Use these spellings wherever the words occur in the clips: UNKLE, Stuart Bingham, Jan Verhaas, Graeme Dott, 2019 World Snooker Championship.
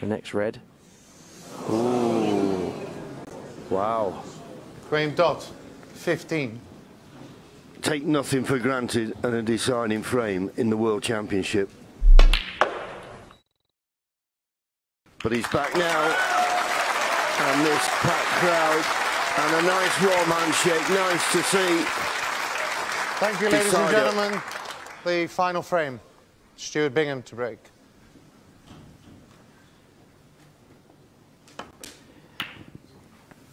The next red. Ooh. Wow. Graeme Dott, 15. Take nothing for granted and a deciding frame in the World Championship. But he's back now, and this packed crowd, and a nice warm handshake, nice to see. Thank you, ladies and gentlemen. The final frame, Stuart Bingham to break.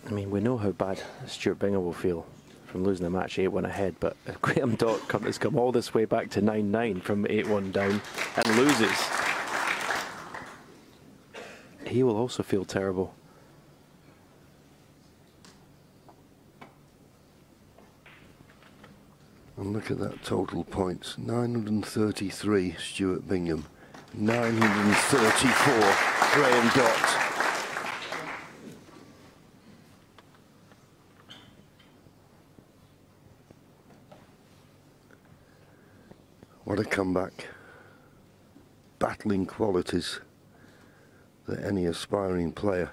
I mean, we know how bad Stuart Bingham will feel from losing the match 8-1 ahead, but Graeme Dott has come all this way back to 9-9 from 8-1 down and loses. He will also feel terrible. And look at that total points. 933 Stuart Bingham, 934 Graeme Dott. What a comeback. Battling qualities that any aspiring player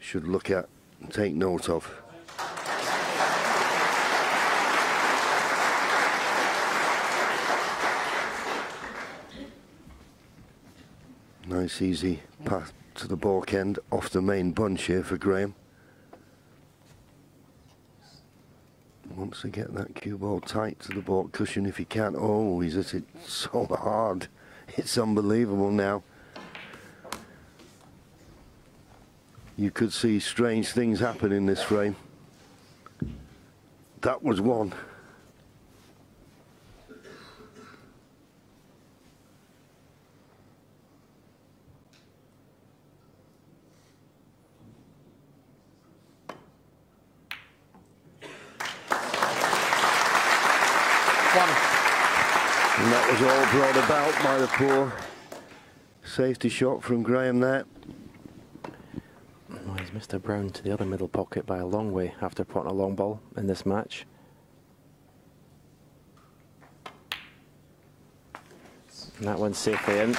should look at and take note of. Nice easy path to the back end off the main bunch here for Graeme. Wants to get that cue ball tight to the back cushion if he can. Oh, he's hit it so hard. It's unbelievable now. You could see strange things happen in this frame. That was one. And that was all brought about by the poor safety shot from Graeme there. Well, he's missed a brown to the other middle pocket by a long way after putting a long ball in this match. And that one's safely in.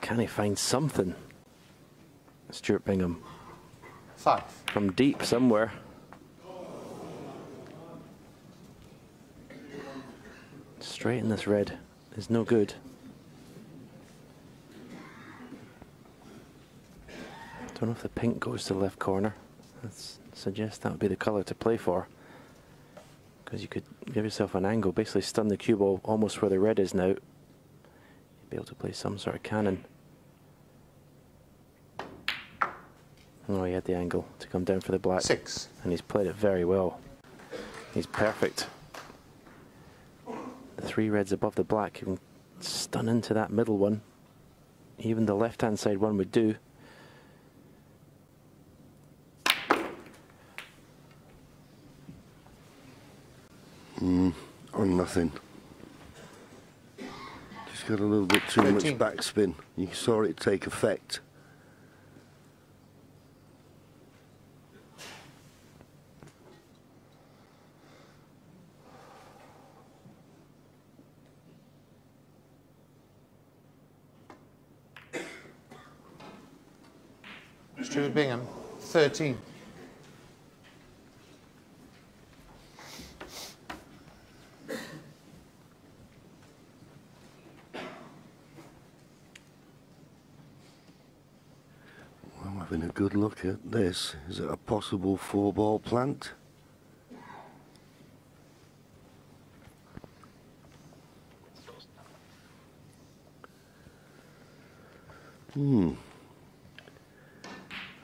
Can he find something? Stuart Bingham. Five. From deep somewhere. Straight in this red is no good. Don't know if the pink goes to the left corner. I'd suggest that would be the colour to play for, because you could give yourself an angle, basically stun the cue ball almost where the red is now. You'd be able to play some sort of cannon. Oh, he had the angle to come down for the black. Six. And he's played it very well. He's perfect. The three reds above the black, you can stun into that middle one. Even the left-hand side one would do. On nothing. Just got a little bit too 13. Much backspin. You saw it take effect. Stuart Bingham, 13. Well, I'm having a good look at this. Is it a possible four-ball plant?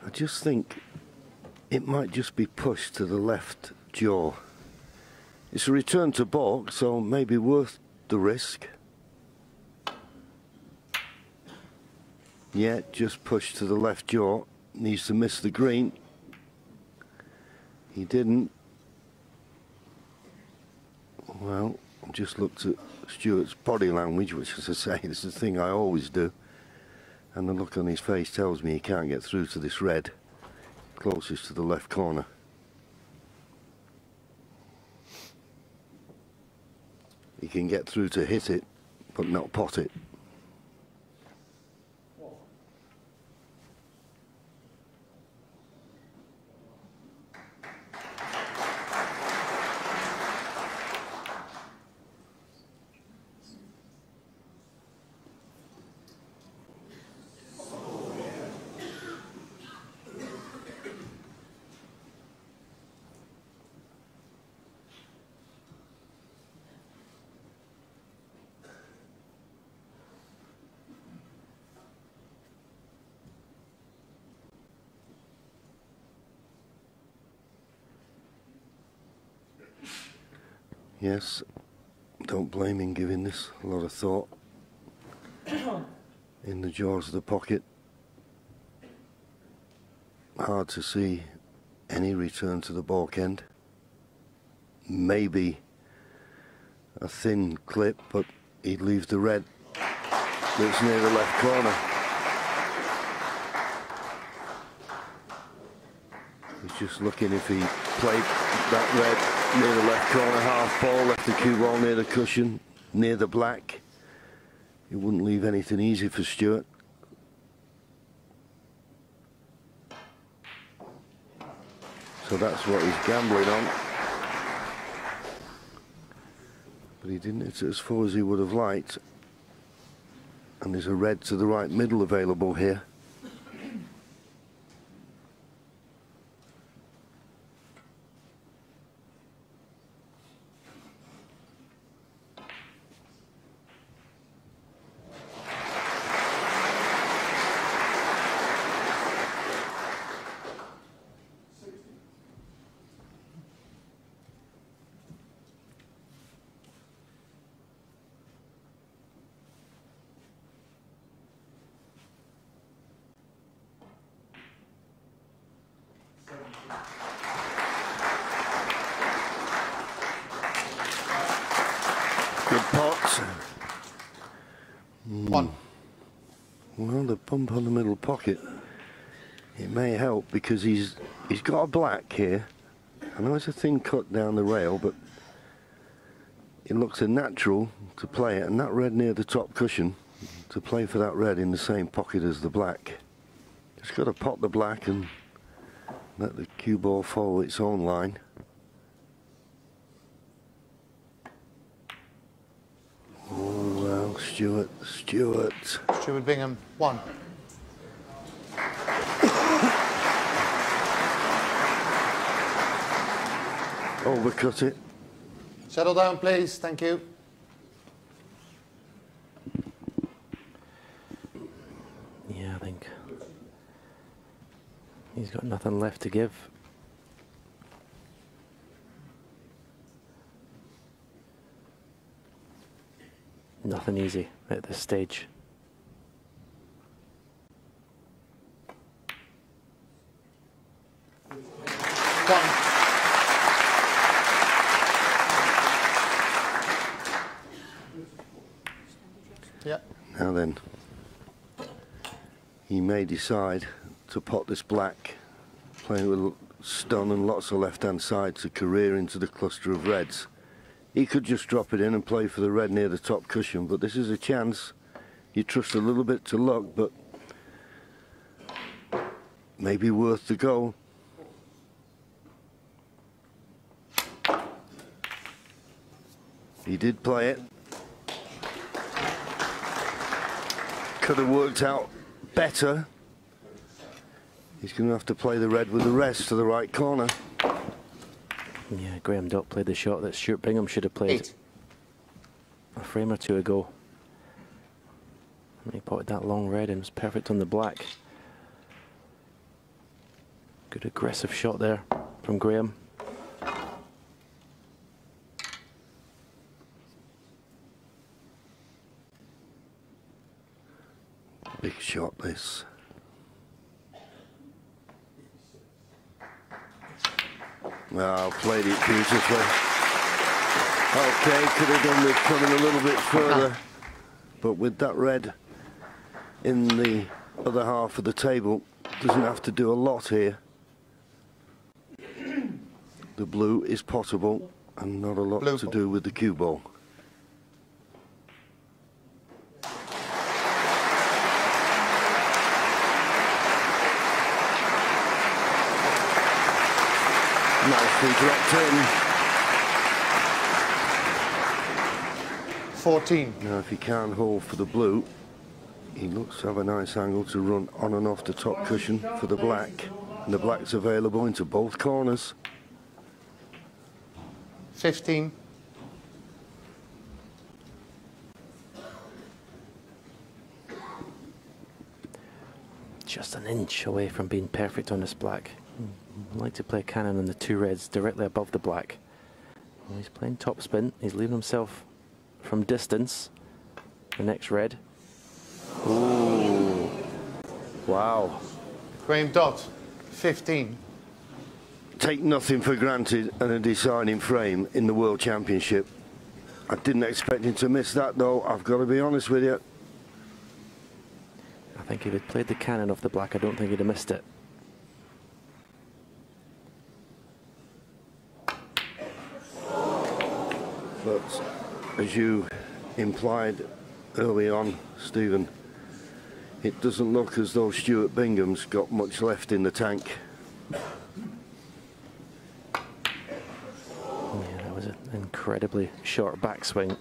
I just think it might just be pushed to the left jaw. It's a return to balk, so maybe worth the risk. Yeah, just pushed to the left jaw. Needs to miss the green. He didn't. Well, I just looked at Stuart's body language, which, as I say, this is the thing I always do. And the look on his face tells me he can't get through to this red, closest to the left corner. He can get through to hit it, but not pot it. Yes, don't blame him giving this a lot of thought. In the jaws of the pocket. Hard to see any return to the balk end. Maybe a thin clip, but he'd leave the red that's near the left corner. He's just looking if he played that red near the left corner, half ball, left the cue ball near the cushion, near the black. It wouldn't leave anything easy for Stuart. So that's what he's gambling on. But he didn't hit it as far as he would have liked. And there's a red to the right middle available here. Well, the pump on the middle pocket, it may help because he's got a black here. I know it's a thin cut down the rail, but it looks a natural to play it, and that red near the top cushion, to play for that red in the same pocket as the black. Just got to pot the black and let the cue ball follow its own line. Stuart Bingham, 1. Overcut it. Settle down, please. Thank you. Yeah, I think he's got nothing left to give. Nothing easy at this stage. Yeah. Now then, he may decide to pot this black, playing with stun and lots of left-hand side to career into the cluster of reds. He could just drop it in and play for the red near the top cushion, but this is a chance. You trust a little bit to luck, but maybe worth the goal. He did play it. Could have worked out better. He's going to have to play the red with the rest to the right corner. Yeah, Graeme Dott played the shot that Stuart Bingham should have played 8. A frame or two ago. And he potted that long red and was perfect on the black. Good aggressive shot there from Graeme. Big shot this. Well, played it beautifully. Okay, could have done with coming a little bit further, but with that red in the other half of the table, doesn't have to do a lot here. The blue is potable and not a lot blue to do with the cue ball. Nicely dropped in. 14. Now, if he can't hold for the blue, he looks to have a nice angle to run on and off the top cushion for the black. And the black's available into both corners. 15. Just an inch away from being perfect on this black. I'd like to play a cannon on the two reds directly above the black. Well, he's playing top spin. He's leaving himself from distance. The next red. Ooh. Wow. Graeme Dott, 15. Take nothing for granted and a deciding frame in the World Championship. I didn't expect him to miss that, though. I've got to be honest with you. I think if he'd played the cannon off the black, I don't think he'd have missed it. But as you implied early on, Stephen, it doesn't look as though Stuart Bingham's got much left in the tank. Yeah, that was an incredibly short backswing.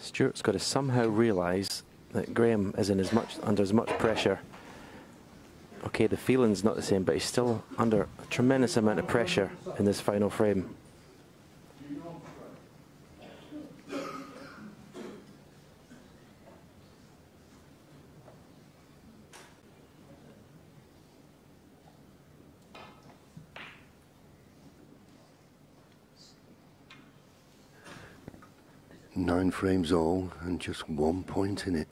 Stuart's got to somehow realise that Graeme is in under as much pressure. Okay, the feeling's not the same, but he's still under a tremendous amount of pressure in this final frame. Nine frames all and just 1 point in it.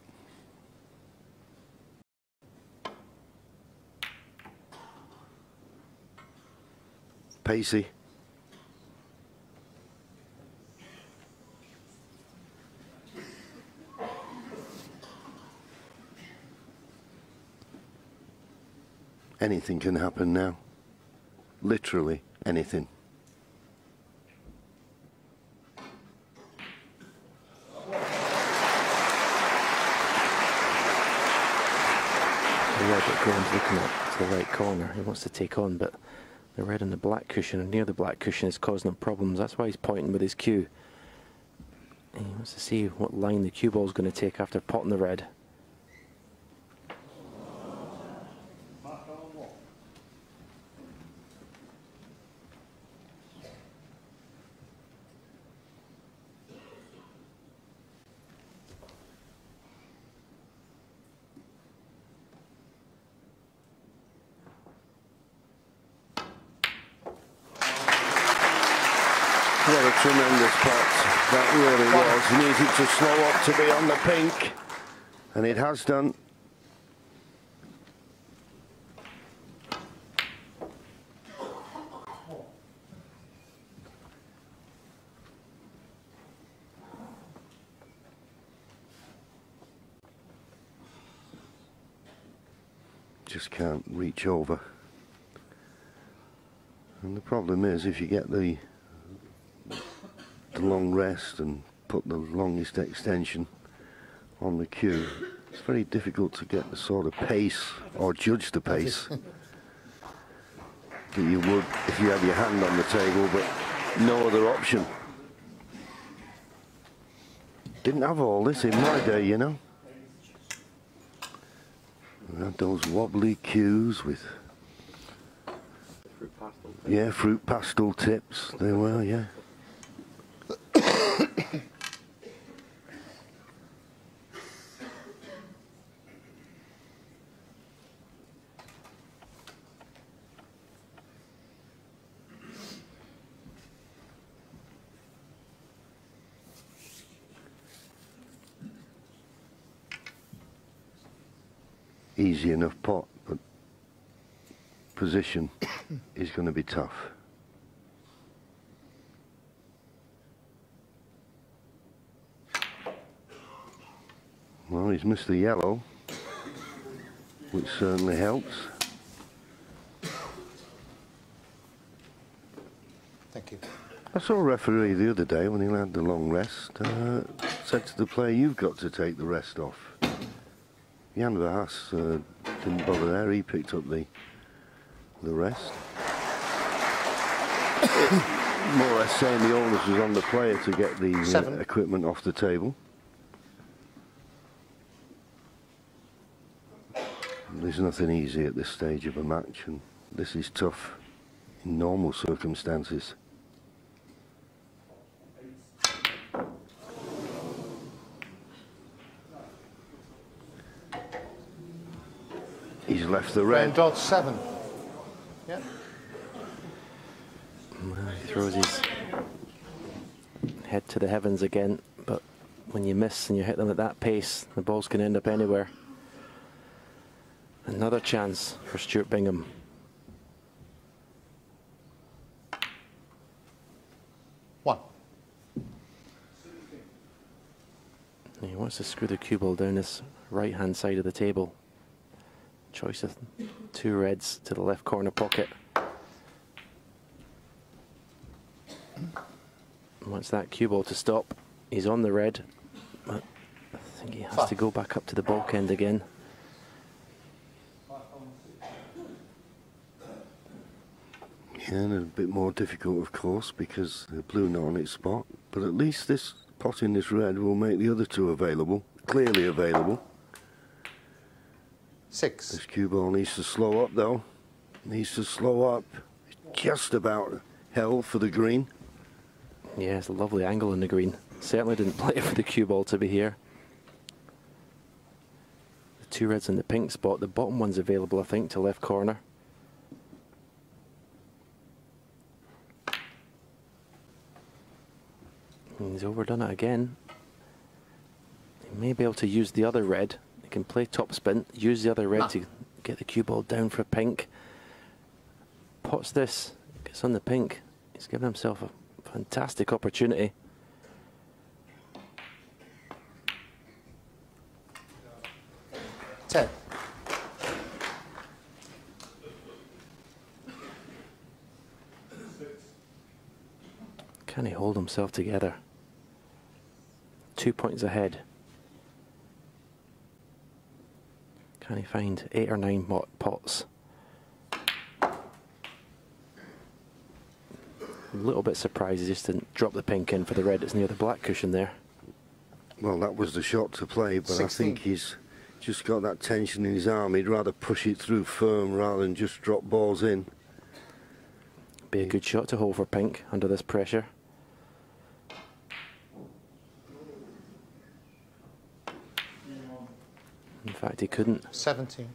Pacey. Anything can happen now. Literally anything. The red that Graham's looking at to the right corner, he wants to take on, but the red and the black cushion, and near the black cushion, is causing him problems. That's why he's pointing with his cue. And he wants to see what line the cue ball is going to take after potting the red. What a tremendous pot that really was. He needed to slow up to be on the pink, and it has done. Just can't reach over. And the problem is, if you get the long rest and put the longest extension on the cue, it's very difficult to get the sort of pace or judge the pace that you would if you had your hand on the table, but no other option. Didn't have all this in my day, you know. We had those wobbly cues with fruit pastel tips, they were, yeah. Easy enough pot, but position is going to be tough. Well, he's missed the yellow, which certainly helps. Thank you. I saw a referee the other day when he had the long rest, said to the player, "You've got to take the rest off." Jan Verhaas didn't bother there, he picked up the rest. More or less saying the onus was on the player to get the equipment off the table. There's nothing easy at this stage of a match, and this is tough in normal circumstances. He's left the red. Graeme Dott, 7. Yeah. He throws his head to the heavens again, but when you miss and you hit them at that pace, the balls can end up anywhere. Another chance for Stuart Bingham. One. He wants to screw the cue ball down this right-hand side of the table. Choice of two reds to the left corner pocket. Wants that cue ball to stop. He's on the red, but I think he has to go back up to the balk end again. Yeah, and a bit more difficult, of course, because the blue not on its spot. But at least this pot in this red will make the other two available, clearly available. 6. This cue ball needs to slow up, though. Needs to slow up. Just about held for the green. Yeah, it's a lovely angle on the green. Certainly didn't play it for the cue ball to be here. The two reds in the pink spot. The bottom one's available, I think, to left corner. And he's overdone it again. He may be able to use the other red. He can play topspin, use the other red to get the cue ball down for pink. Pots this, gets on the pink. He's given himself a fantastic opportunity. Ten. Can he hold himself together? 2 points ahead. Can he find 8 or 9 pots? A little bit surprised he just didn't drop the pink in for the red. It's near the black cushion there. Well, that was the shot to play, but 16. I think he's just got that tension in his arm. He'd rather push it through firm rather than just drop balls in. Be a good shot to hold for pink under this pressure. In fact, he couldn't. 17.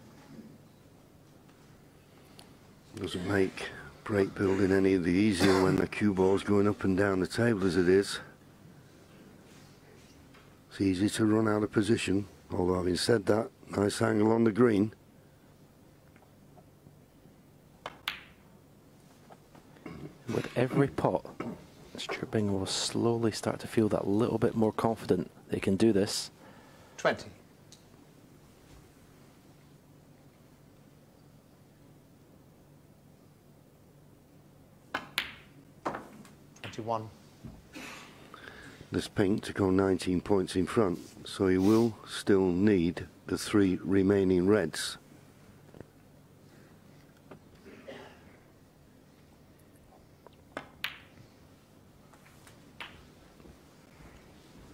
Doesn't make break building any of the easier when the cue ball's going up and down the table as it is. It's easy to run out of position, although having said that, nice angle on the green. With every pot, Stuart Bingham will slowly start to feel that little bit more confident they can do this. 20. One. This pink to go 19 points in front, so he will still need the 3 remaining reds.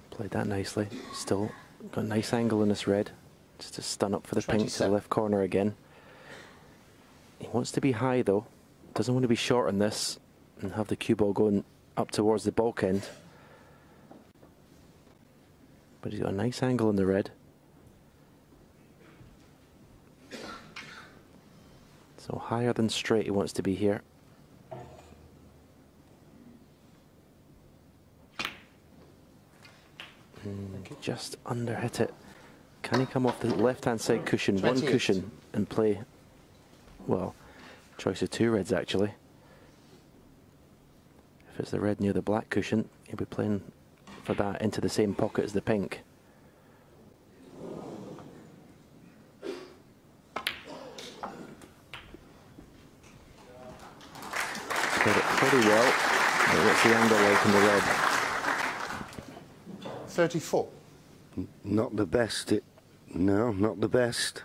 Played that nicely. Still got a nice angle in this red. Just a stun up for the pink to the left corner again. He wants to be high though. Doesn't want to be short on this and have the cue ball going up towards the balk end, but he's got a nice angle on the red, so higher than straight he wants to be here. Just under hit it. Can he come off the left hand side cushion, 28. One cushion, and play, well, choice of 2 reds actually. It's the red near the black cushion. He'll be playing for that into the same pocket as the pink. Played it pretty well. What's the angle like in the red? 34. Not the best. No, not the best.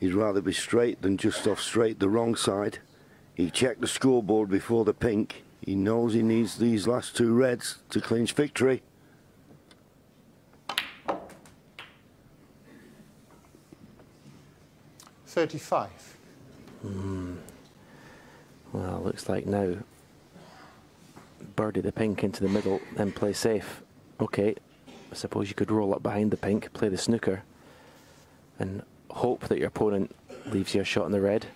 He'd rather be straight than just off straight the wrong side. He checked the scoreboard before the pink. He knows he needs these last 2 reds to clinch victory. Mm. Well, looks like now birdie the pink into the middle, then play safe. Okay, I suppose you could roll up behind the pink, play the snooker, and hope that your opponent leaves you a shot in the red.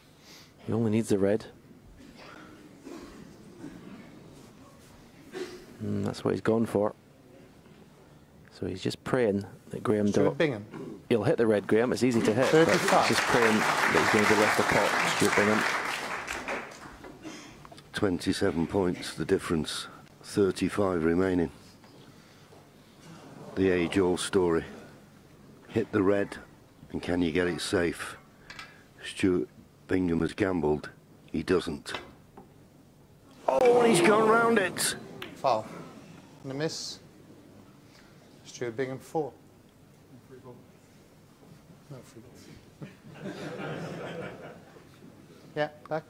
He only needs the red. And that's what he's gone for. So he's just praying that Graeme Dott... Bingham. He'll hit the red, Graeme. It's easy to hit. But he's just praying that he's going to be left the pot, Stuart Bingham. 27 points, the difference. 35 remaining. The age-old story. Hit the red, and can you get it safe? Stuart Bingham has gambled. He doesn't. Oh, and he's gone round it. Foul. And a miss. Stuart Bingham, 4. No free ball. Yeah, back.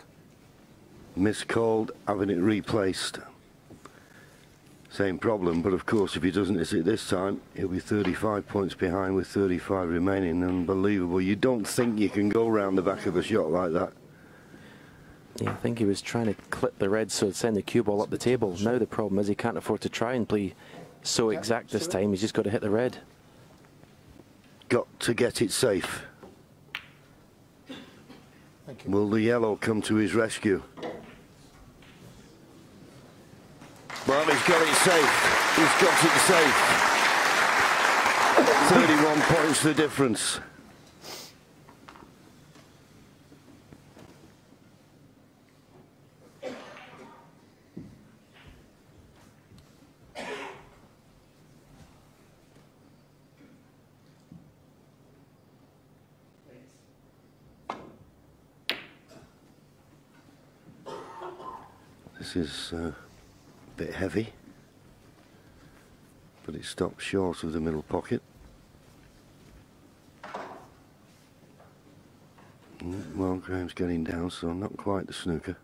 Miscalled, having it replaced. Same problem, but of course, if he doesn't hit it this time, he'll be 35 points behind with 35 remaining. Unbelievable. You don't think you can go round the back of a shot like that. Yeah, I think he was trying to clip the red so it'd send the cue ball up the table. Now the problem is he can't afford to try and play so exact this time. He's just got to hit the red. Got to get it safe. Thank you. Will the yellow come to his rescue? Well, he's got it safe. He's got it safe. 31 points the difference. This is a bit heavy, but it stops short of the middle pocket. Well, Graham's getting down, so not quite the snooker.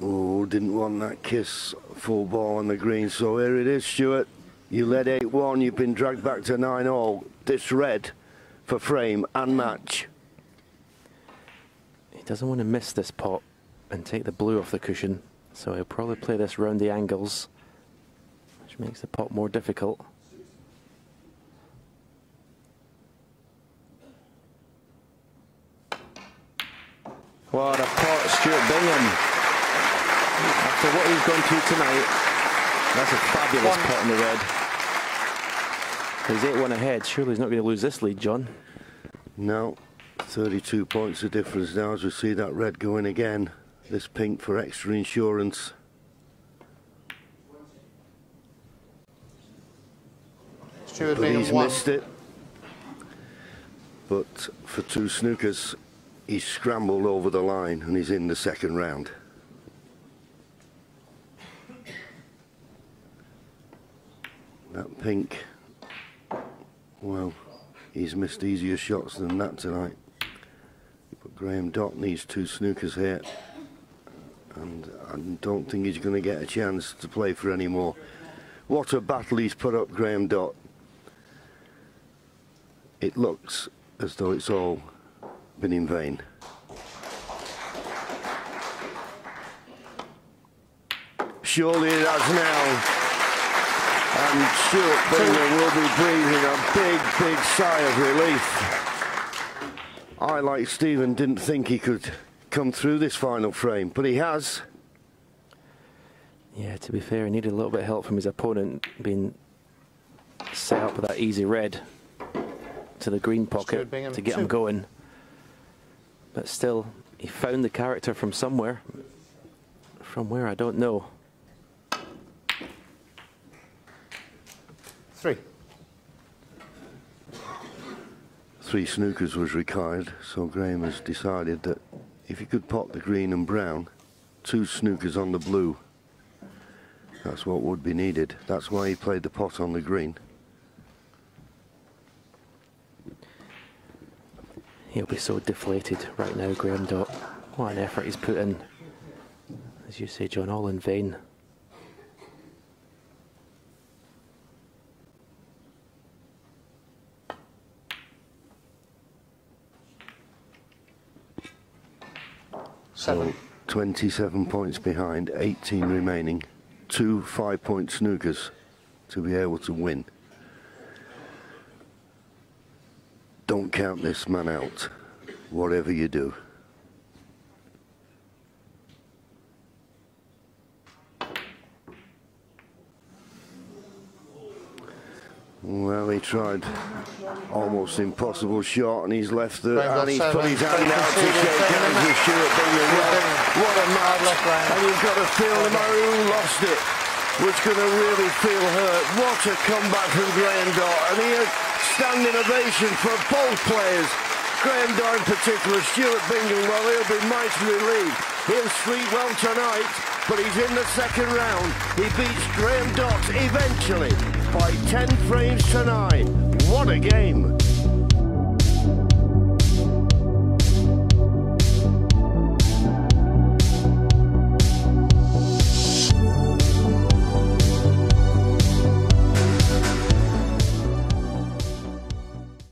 Oh, didn't want that kiss, full ball on the green, so here it is, Stuart. You led 8-1, you've been dragged back to 9-all. This red for frame and match. He doesn't want to miss this pot and take the blue off the cushion, so he'll probably play this round the angles, which makes the pot more difficult. What a pot, Stuart Bingham. After what he's gone through tonight, that's a fabulous pot in the red. He's 8-1 ahead. Surely he's not going to lose this lead, John. No. 32 points of difference now as we see that red going again. This pink for extra insurance. Stuart Bingham, he's missed it. But for two snookers, he's scrambled over the line and he's in the second round. That pink... Well, he's missed easier shots than that tonight. But Graeme Dott needs two snookers here. And I don't think he's going to get a chance to play for any more. What a battle he's put up, Graeme Dott. It looks as though it's all been in vain. Surely it has now. And Stuart Bingham will be breathing a big, big sigh of relief. I, like Stephen, didn't think he could come through this final frame, but he has. Yeah, to be fair, he needed a little bit of help from his opponent, being set up with that easy red to the green pocket to get him going. But still, he found the character from somewhere. From where, I don't know. 3. 3 snookers was required, so Graeme has decided that if he could pot the green and brown, 2 snookers on the blue. That's what would be needed. That's why he played the pot on the green. He'll be so deflated right now, Graeme Dott. What an effort he's put in. As you say, John, all in vain. So 27 points behind, 18 remaining. 2 5-point snookers to be able to win. Don't count this man out, whatever you do. Well, he tried almost impossible shot, and he's left the, and he's put his hand out to shake hands with Stuart Bingham. What a match! And you've got to feel the man who lost it was going to really feel hurt. What a comeback from Graeme Dott, and he had standing ovation for both players. Graeme Dott in particular, Stuart Bingham, well, he'll be mightily relieved. He'll sleep well tonight, but he's in the second round. He beats Graeme Dott eventually by 10 frames to 9. What a game!